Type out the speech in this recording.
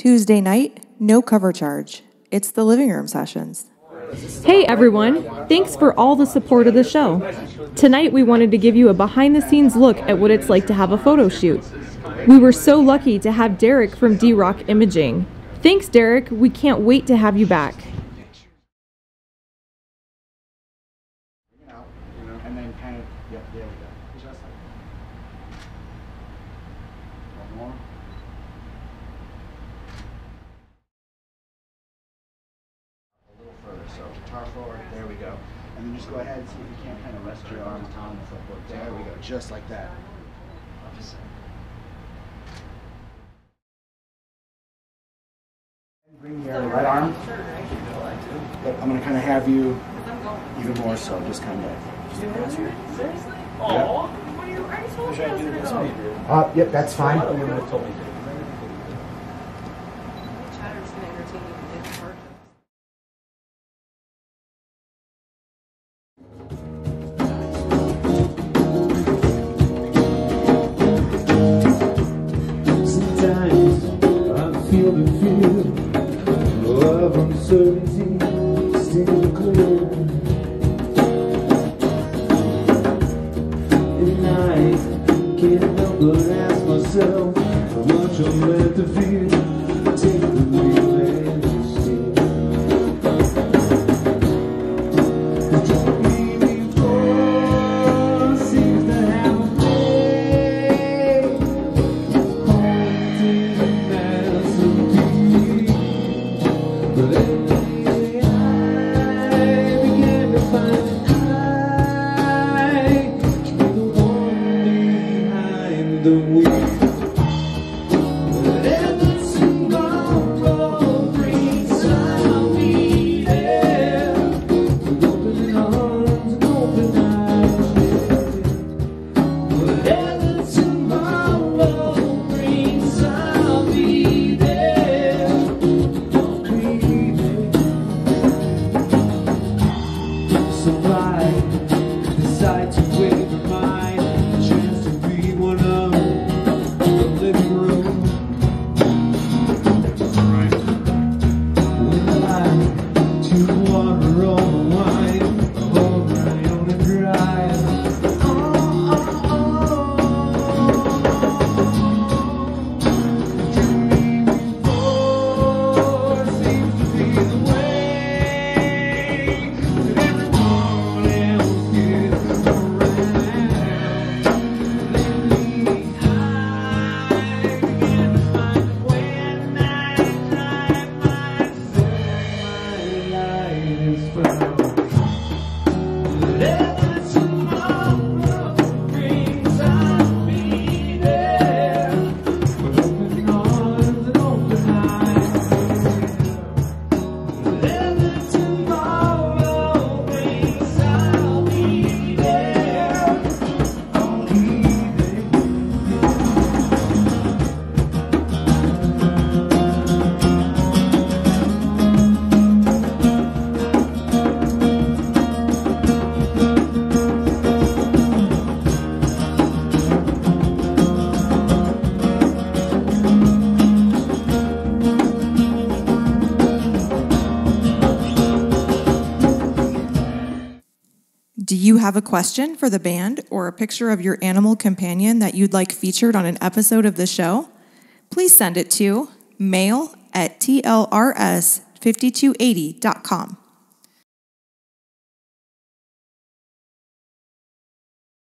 Tuesday night, no cover charge. It's the living room sessions. Hey everyone, thanks for all the support of the show. Tonight we wanted to give you a behind-the-scenes look at what it's like to have a photo shoot. We were so lucky to have Derek from D-Rock Imaging. Thanks Derek, we can't wait to have you back. So guitar forward, there we go. And then just go ahead and see if you can't kind of rest your arms on the footboard. There we go, just like that. Bring your right arm, but I'm gonna kind of have you even more so, just kind of. Seriously? Oh, what are your eyes holding? Yep, that's fine. Do you have a question for the band or a picture of your animal companion that you'd like featured on an episode of the show? Please send it to mail@tlrs5280.com.